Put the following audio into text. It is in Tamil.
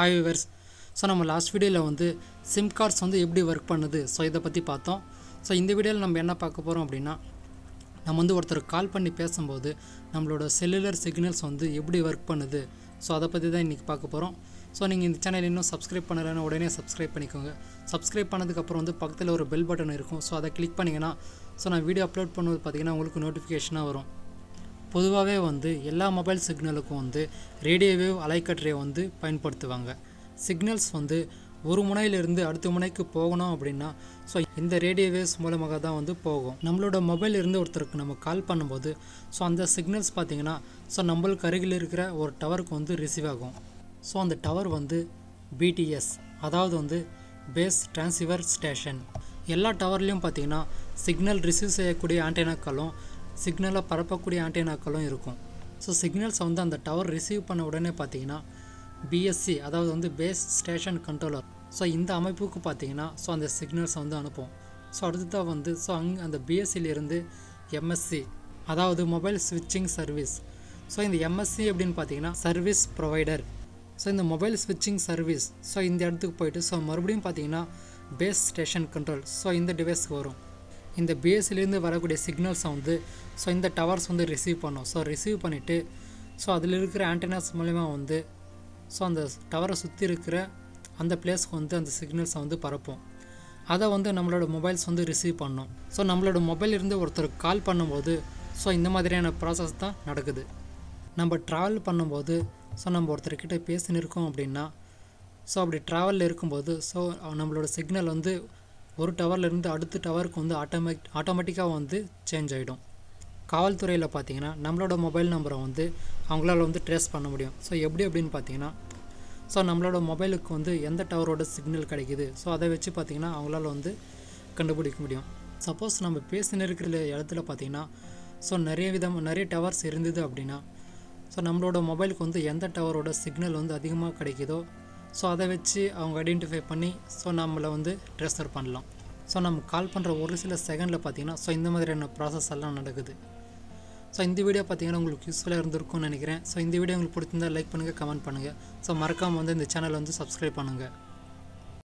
Hi viewers, so நம்ம லாஸ்ட் வீடியோல வந்து சிம் கார்ட்ஸ் வந்து எப்படி வர்க் பண்ணுது சோ இத பத்தி பார்த்தோம். சோ இந்த வீடியோல நம்ம என்ன பார்க்க போறோம் அப்படினா நம்ம வந்து ஒருத்தர் கால் பண்ணி பேசும்போது நம்மளோட செல்லுலர் சிக்னல்ஸ் வந்து எப்படி வர்க் பண்ணுது சோ அத பத்தி தான் இன்னைக்கு பார்க்க போறோம். சோ நீங்க இந்த சேனலை இன்னும் சப்ஸ்கிரைப் பண்ணலனா உடனே சப்ஸ்கிரைப் பண்ணிக்கோங்க. சப்ஸ்கிரைப் பண்ணதுக்கு அப்புறம் வந்து பக்கத்துல ஒரு பெல் பட்டன் இருக்கும். சோ அத கிளிக் பண்ணீங்கனா சோ நான் வீடியோ அப்லோட் பண்ணும்போது பாத்தீங்கன்னா உங்களுக்கு நோட்டிஃபிகேஷனா வரும். பொதுவாவே வந்து எல்லா மொபைல் சிக்னலுக்கும் வந்து ரேடியோ வேவ் அலைக்கற்றை வந்து பயன்படுத்துவாங்க. சிக்னல்ஸ் வந்து ஒரு முனையில இருந்து அடுத்த முனைக்கு போகணும் அப்படினா சோ இந்த ரேடியோ வேவ்ஸ் மூலமாக தான் வந்து போகும். நம்மளோட மொபைல்ல இருந்து ஒருத்தருக்கு நம்ம கால் பண்ணும்போது சோ அந்த சிக்னல்ஸ் பாத்தீங்கன்னா சோ நம்மளுக்கு அருகில் இருக்கிற ஒரு டவருக்கு வந்து ரிசீவ் ஆகும். சோ அந்த டவர் வந்து BTS அதாவது வந்து பேஸ் டிரான்ஸ்வர் ஸ்டேஷன். எல்லா டவர்லயும் பாத்தீங்கன்னா சிக்னல் ரிசீவ் செய்யக்கூடிய ஆண்டெனாக்களும் சிக்னலை பரப்பக்கூடிய ஆண்டெனாக்களும் இருக்கும். ஸோ சிக்னல்ஸ் வந்து அந்த டவர் ரிசீவ் பண்ண உடனே பார்த்தீங்கன்னா BSC அதாவது வந்து பேஸ் ஸ்டேஷன் கண்ட்ரோலர் ஸோ இந்த அமைப்புக்கு பார்த்தீங்கன்னா ஸோ அந்த சிக்னல்ஸை வந்து அனுப்பும். ஸோ அடுத்ததாக வந்து ஸோ அங்கே அந்த BSCலேருந்து MSC அதாவது மொபைல் ஸ்விட்சிங் சர்வீஸ். ஸோ இந்த MSC அப்படின்னு பார்த்தீங்கன்னா சர்வீஸ் ப்ரொவைடர். ஸோ இந்த மொபைல் ஸ்விட்சிங் சர்வீஸ் ஸோ இந்த இடத்துக்கு போயிட்டு ஸோ மறுபடியும் பார்த்தீங்கன்னா பேஸ் ஸ்டேஷன் கண்ட்ரோல் ஸோ இந்த டிவைஸ்க்கு வரும். இந்த BSCலேருந்து வரக்கூடிய சிக்னல்ஸை வந்து ஸோ இந்த டவர்ஸ் வந்து ரிசீவ் பண்ணோம். ஸோ ரிசீவ் பண்ணிவிட்டு ஸோ அதில் இருக்கிற ஆண்டெனாஸ் மூலமா வந்து ஸோ அந்த டவரை சுற்றி இருக்கிற அந்த பிளேஸ்க்கு வந்து அந்த சிக்னல்ஸை வந்து பரப்போம். அதை வந்து நம்மளோட மொபைல்ஸ் வந்து ரிசீவ் பண்ணோம். ஸோ நம்மளோட மொபைல் இருந்து ஒருத்தருக்கு கால் பண்ணும்போது ஸோ இந்த மாதிரியான ப்ராசஸ் தான் நடக்குது. நம்ம ட்ராவல் பண்ணும்போது ஸோ நம்ம ஒருத்தர்கிட்ட பேசின்னு இருக்கோம் அப்படின்னா ஸோ அப்படி ட்ராவலில் இருக்கும்போது ஸோ நம்மளோட சிக்னல் வந்து ஒரு டவர்லேருந்து அடுத்த டவருக்கு வந்து ஆட்டோமேட்டிக்காக வந்து சேஞ்ச் ஆகிடும். காவல்துறையில் பார்த்தீங்கன்னா நம்மளோட மொபைல் நம்பரை வந்து அவங்களால வந்து ட்ரேஸ் பண்ண முடியும். ஸோ எப்படி அப்படின்னு பார்த்தீங்கன்னா ஸோ நம்மளோட மொபைலுக்கு வந்து எந்த டவரோட சிக்னல் கிடைக்குது ஸோ அதை வச்சு பார்த்தீங்கன்னா அவங்களால வந்து கண்டுபிடிக்க முடியும். சப்போஸ் நம்ம பேசின இருக்கிற இடத்துல பார்த்தீங்கன்னா ஸோ நிறைய டவர்ஸ் இருந்தது அப்படின்னா ஸோ நம்மளோட மொபைலுக்கு வந்து எந்த டவரோட சிக்னல் வந்து அதிகமாக கிடைக்குதோ ஸோ அதை வச்சு அவங்க ஐடென்டிஃபை பண்ணி ஸோ நம்மளை வந்து ட்ரெஸ்ஸர் பண்ணலாம். ஸோ நம்ம கால் பண்ணுற ஒரு சில செகண்டில் பார்த்தீங்கன்னா ஸோ இந்த மாதிரியான ப்ராசஸ் எல்லாம் நடக்குது. ஸோ இந்த வீடியோ பார்த்தீங்கன்னா உங்களுக்கு யூஸ்ஃபுல்லாக இருந்திருக்கும்னு நினைக்கிறேன். ஸோ இந்த வீடியோ உங்களுக்கு பிடிச்சிருந்தால் லைக் பண்ணுங்கள், கமெண்ட் பண்ணுங்கள். ஸோ மறக்காமல் வந்து இந்த சேனலை வந்து சப்ஸ்கிரைப் பண்ணுங்கள்.